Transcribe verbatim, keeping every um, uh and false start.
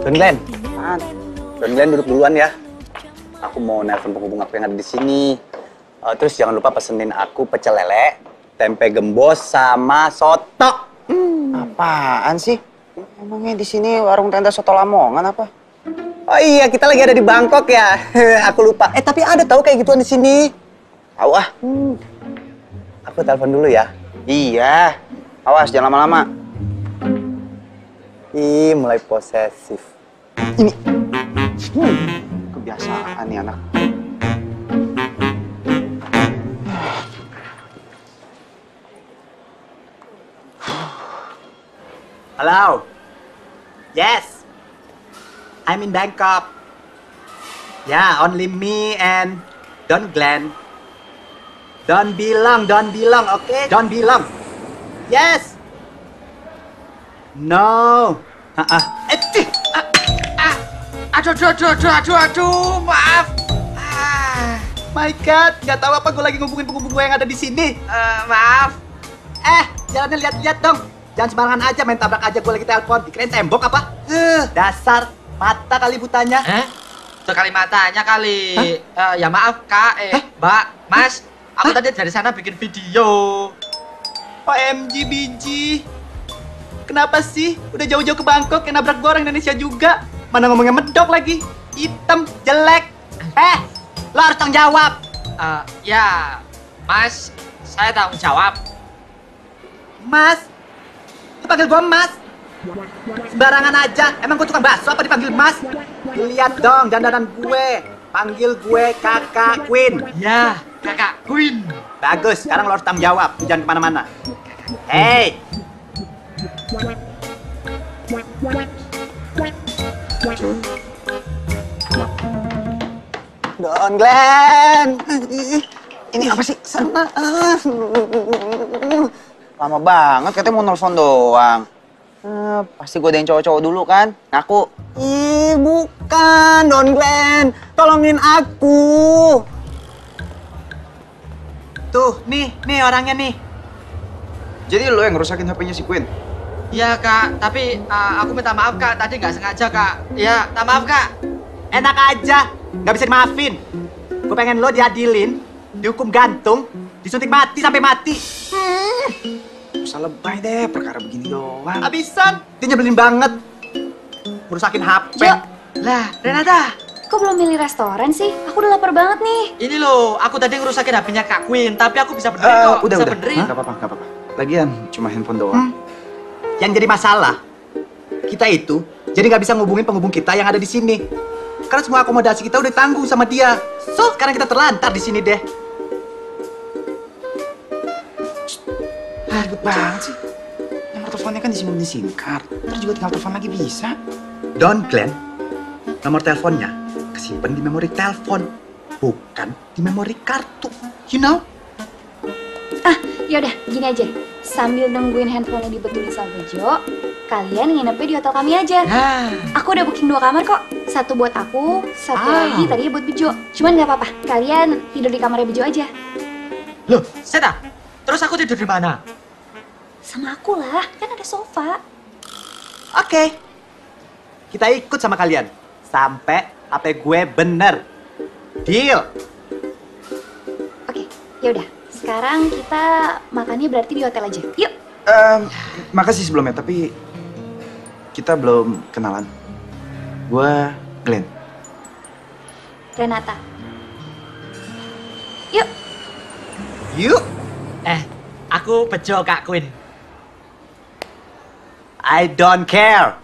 Don Glenn, Don Glenn duduk duluan ya. Aku mau nelfon penghubung aku yang ada di sini. Uh, terus jangan lupa pesenin aku pecel lele, tempe gembos sama soto. Hmm. Apaan sih? Emangnya di sini warung tenda soto Lamongan apa? Oh iya, kita lagi ada di Bangkok ya. Aku lupa. Eh tapi ada tahu kayak gituan di sini. Tahu ah. Hmm. Aku telepon dulu ya. Iya. Awas jangan lama-lama. Ih, mulai posesif. Ini hmm, kebiasaan nih anak. Hello. Yes. I'm in Bangkok. Yeah, only me and Don Glenn. Don't be long, don't be long, okay? Don't be long. Yes. No. Uh-uh. Aduh, aduh, aduh, aduh, aduh, aduh, maaf. Ah, my God, nggak tahu apa gue lagi ngubungin penghubung gue yang ada di sini. Uh, maaf. Eh, jalannya lihat-lihat dong. Jangan sembarangan aja, main tabrak aja gue lagi telepon. Dikirain tembok apa? Uh, dasar mata kali butanya. Eh? Sekali matanya kali. Huh? Uh, ya maaf kak, eh, huh? Mbak, Mas. Huh? Aku tadi dari sana bikin video. O M G biji. Kenapa sih? Udah jauh-jauh ke Bangkok yang nabrak gue orang Indonesia juga. Mana ngomongnya medok lagi, hitam, jelek. Eh, lo harus tanggung jawab. Uh, ya, Mas, saya tanggung jawab. Mas? Lo panggil gue Mas? Sembarangan aja, emang gue tukang bakso apa dipanggil Mas? Lihat dong, dandanan gue. Panggil gue Kakak Queen. Ya, Kakak Queen. Bagus, sekarang lo harus tanggung jawab, jangan kemana-mana. Hey! Don Glenn, ini apa sih? Sana, lama banget katanya mau nelfon doang. Eh, pasti gue ada yang cowok-cowok dulu kan? Ngaku. Ih, bukan, Don Glenn, tolongin aku. Tuh, nih, nih orangnya nih. Jadi lo yang ngerusakin H P-nya si Queen? Iya kak, tapi uh, aku minta maaf kak, tadi nggak sengaja kak. Iya, minta maaf kak. Enak aja, nggak bisa dimaafin. Gue pengen lo diadilin, dihukum gantung, disuntik mati sampai mati. Hmm. Usah lebay deh, perkara begini doang. Abisan, dia nyebelin banget. Merusakin H P. Yo. Lah, Renata. Kok belum milih restoran sih? Aku udah lapar banget nih. Ini loh, aku tadi ngerusakin H P-nya Kak Queen, tapi aku bisa benerin uh, kok. Udah, bisa udah. Benerin. Nggak apa-apa, nggak apa-apa. Lagian, cuma handphone doang. Hmm. Yang jadi masalah, kita itu jadi nggak bisa ngubungin penghubung kita yang ada di sini. Karena semua akomodasi kita udah ditanggung sama dia. So, sekarang kita terlantar di sini deh. Ribet banget sih. Nomor teleponnya kan disimpan di SIM card. Terus juga tinggal telepon lagi bisa. Don Glenn, nomor teleponnya kesimpan di memori telepon, bukan di memori kartu. You know? Ah, yaudah, gini aja. Sambil nungguin handphone yang dibetulin sama Bejo, kalian nginepnya di hotel kami aja. Nah. Aku udah booking dua kamar kok. Satu buat aku, satu ah. lagi tadi buat Bejo. Cuman gak apa-apa, kalian tidur di kamarnya Bejo aja. Loh, Seta, terus aku tidur di mana? Sama aku lah, kan ada sofa. Oke, okay. Kita ikut sama kalian. Sampai apa gue bener. Deal. Oke, okay, yaudah. Sekarang kita makannya berarti di hotel aja, yuk! Um, makasih sebelumnya, tapi kita belum kenalan. Gua Glenn. Renata. Yuk! Yuk! Eh, aku Bejo Kak Queen. I don't care!